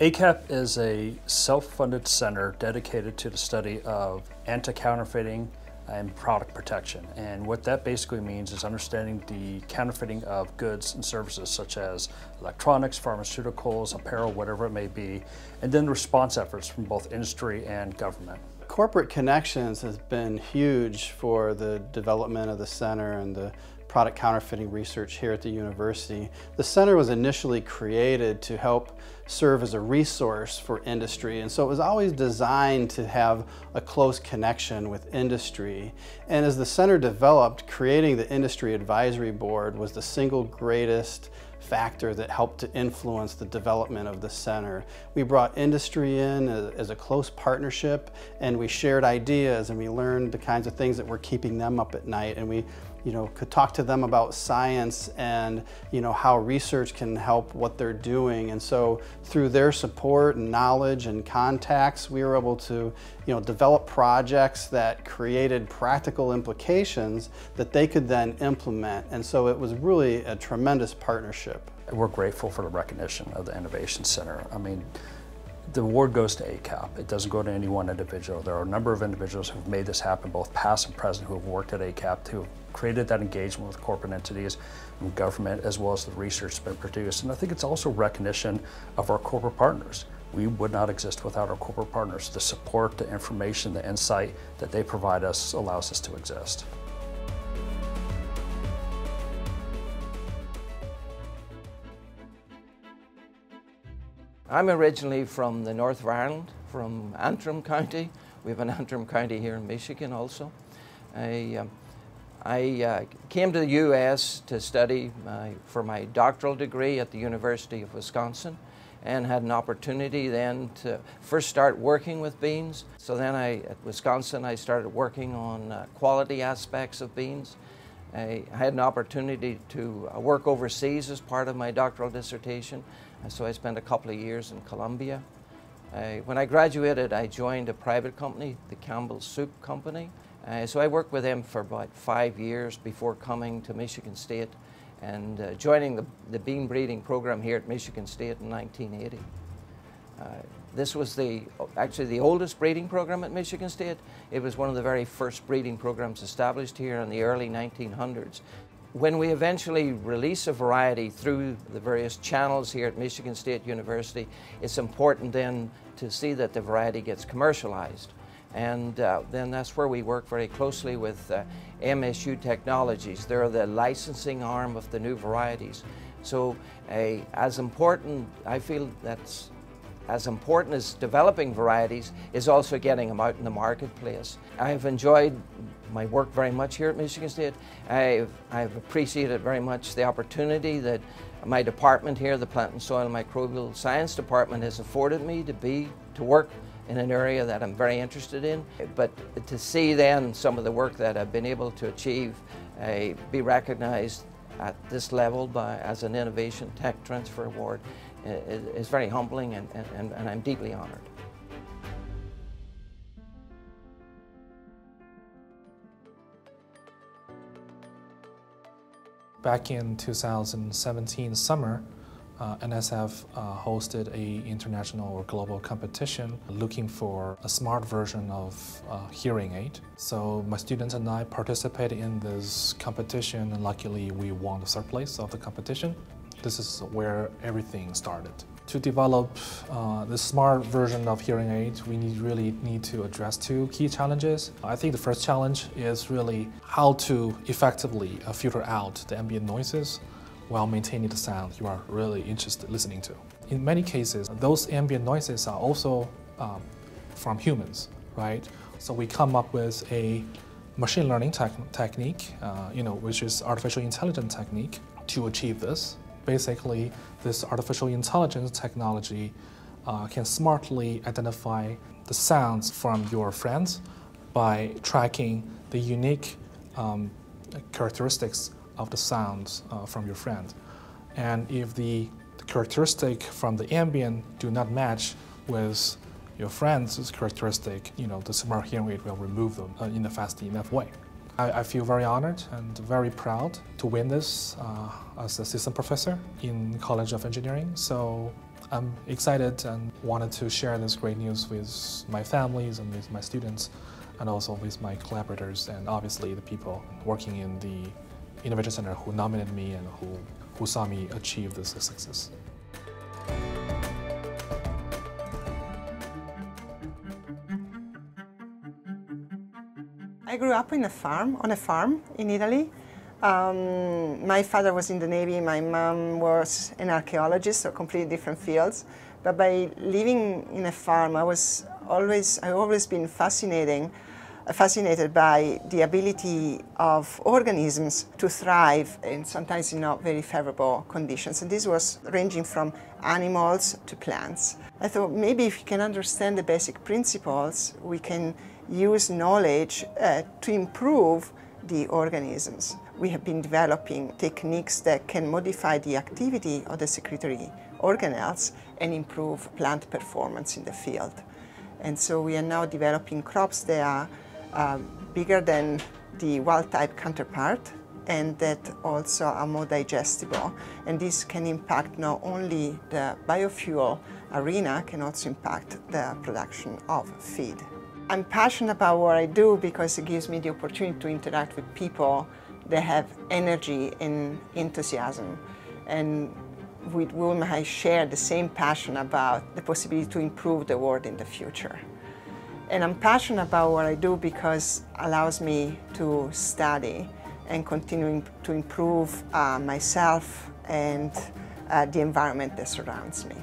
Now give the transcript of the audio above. ACAP is a self-funded center dedicated to the study of anti-counterfeiting and product protection. And what that basically means is understanding the counterfeiting of goods and services such as electronics, pharmaceuticals, apparel, whatever it may be, and then response efforts from both industry and government. Corporate connections has been huge for the development of the center and the product counterfeiting research here at the university. The center was initially created to help serve as a resource for industry, and so it was always designed to have a close connection with industry. And as the center developed, creating the industry advisory board was the single greatest factor that helped to influence the development of the center. We brought industry in as a close partnership, and we shared ideas, and we learned the kinds of things that were keeping them up at night, and we could talk to them about science and how research can help what they're doing. And so through their support and knowledge and contacts, we were able to develop projects that created practical implications that they could then implement. And so it was really a tremendous partnership. We're grateful for the recognition of the Innovation Center. I mean, the award goes to ACAP. It doesn't go to any one individual. There are a number of individuals who've made this happen, both past and present, who have worked at ACAP, who have created that engagement with corporate entities and government, as well as the research that's been produced. And I think it's also recognition of our corporate partners. We would not exist without our corporate partners. The support, the information, the insight that they provide us allows us to exist. I'm originally from the north of Ireland, from Antrim County. We have an Antrim County here in Michigan also. I came to the US to study for my doctoral degree at the University of Wisconsin, and had an opportunity then to first start working with beans. So then at Wisconsin, I started working on quality aspects of beans. I had an opportunity to work overseas as part of my doctoral dissertation, and so I spent a couple of years in Colombia. When I graduated, I joined a private company, the Campbell Soup Company. So I worked with them for about 5 years before coming to Michigan State and joining the bean breeding program here at Michigan State in 1980. This was actually the oldest breeding program at Michigan State. It was one of the very first breeding programs established here in the early 1900s. When we eventually release a variety through the various channels here at Michigan State University, it's important then to see that the variety gets commercialized. And then that's where we work very closely with MSU Technologies. They're the licensing arm of the new varieties. So as important, I feel that's as important as developing varieties is also getting them out in the marketplace. I've enjoyed my work very much here at Michigan State. I've appreciated very much the opportunity that my department here, the Plant and Soil and Microbial Science Department, has afforded me to work in an area that I'm very interested in. But to see then some of the work that I've been able to achieve be recognized at this level as an Innovation Tech Transfer Award is very humbling, and I'm deeply honored. Back in 2017 summer, NSF hosted an international or global competition looking for a smart version of hearing aid. So my students and I participated in this competition, and luckily we won the third place of the competition. This is where everything started. To develop the smart version of hearing aid, we really need to address two key challenges. I think the first challenge is really how to effectively filter out the ambient noises while maintaining the sound you are really interested in listening to. In many cases, those ambient noises are also from humans, right? So we come up with a machine learning technique, which is artificial intelligence technique, to achieve this. Basically, this artificial intelligence technology can smartly identify the sounds from your friends by tracking the unique characteristics of the sounds from your friend. And if the characteristic from the ambient do not match with your friend's characteristic, the smart hearing aid will remove them in a fast enough way. I feel very honored and very proud to win this as an assistant professor in College of Engineering. So I'm excited and wanted to share this great news with my families and with my students and also with my collaborators and obviously the people working in the Innovation Center who nominated me and who saw me achieve this success. I grew up in a farm, on a farm in Italy. My father was in the Navy, my mom was an archaeologist, so completely different fields. But by living in a farm, I've always been fascinated by the ability of organisms to thrive in sometimes in not very favorable conditions. And this was ranging from animals to plants. I thought maybe if we can understand the basic principles, we can use knowledge to improve the organisms. We have been developing techniques that can modify the activity of the secretory organelles and improve plant performance in the field. And so we are now developing crops that are bigger than the wild type counterpart and that also are more digestible. And this can impact not only the biofuel arena, can also impact the production of feed. I'm passionate about what I do because it gives me the opportunity to interact with people that have energy and enthusiasm. And with whom I share the same passion about the possibility to improve the world in the future. And I'm passionate about what I do because it allows me to study and continuing to improve myself and the environment that surrounds me.